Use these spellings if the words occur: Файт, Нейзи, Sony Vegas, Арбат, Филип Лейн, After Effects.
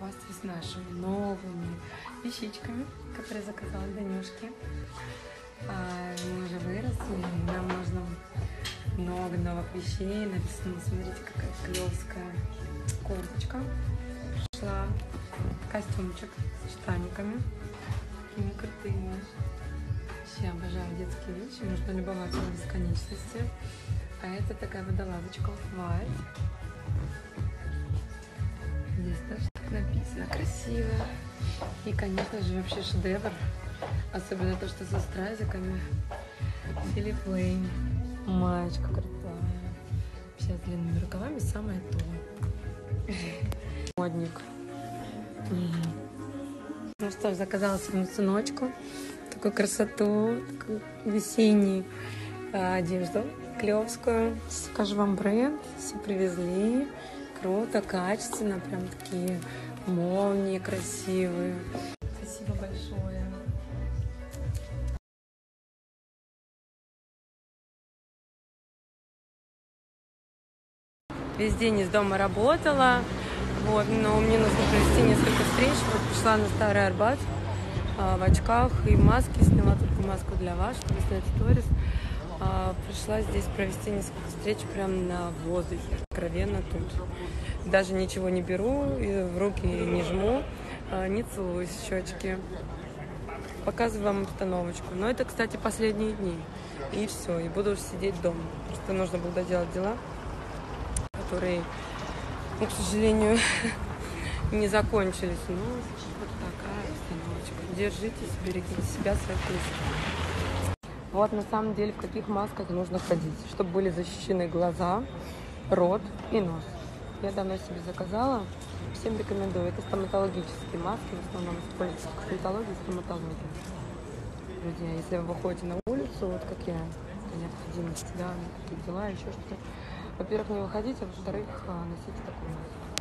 похвастаюсь нашими новыми вещичками, которые заказала Данюшке. Мы уже выросли, нам нужно много новых вещей. Написано, смотрите, какая клевская коробочка. Пришла костюмчик с штаниками. Такими крутыми. Я обожаю детские вещи, нужно любоваться на бесконечности. А это такая водолазочка Файт. Здесь даже так написано, красиво. И, конечно же, вообще шедевр. Особенно то, что со стразиками. Филип Лейн. Маечка крутая. Вся с длинными рукавами, самое то. Модник. Ну что ж, заказала своему сыночку такую красоту, такую весеннюю одежду клевскую. Скажу вам бренд, все привезли. Круто, качественно, прям такие молнии красивые. Спасибо большое. Весь день из дома работала, вот, но мне нужно провести несколько встреч. Вот пришла на старый Арбат в очках и маске, сняла только маску для вас, чтобы снять сторис. Пришла здесь провести несколько встреч прям на воздухе, откровенно тут. Даже ничего не беру, в руки не жму, не целую щечки. Показываю вам обстановочку. Но это, кстати, последние дни. И все, и буду сидеть дома. Просто нужно было доделать дела, которые, ну, к сожалению, не закончились. Ну, вот такая обстановочка. Держитесь, берегите себя, своих близких. Вот на самом деле, в каких масках нужно ходить, чтобы были защищены глаза, рот и нос. Я давно себе заказала, всем рекомендую. Это стоматологические маски, в основном используются в косметологии и стоматологии. Друзья, если вы выходите на улицу, вот как я, по необходимости, да, какие дела, еще что-то, во-первых, не выходите, а во-вторых, носите такую маску.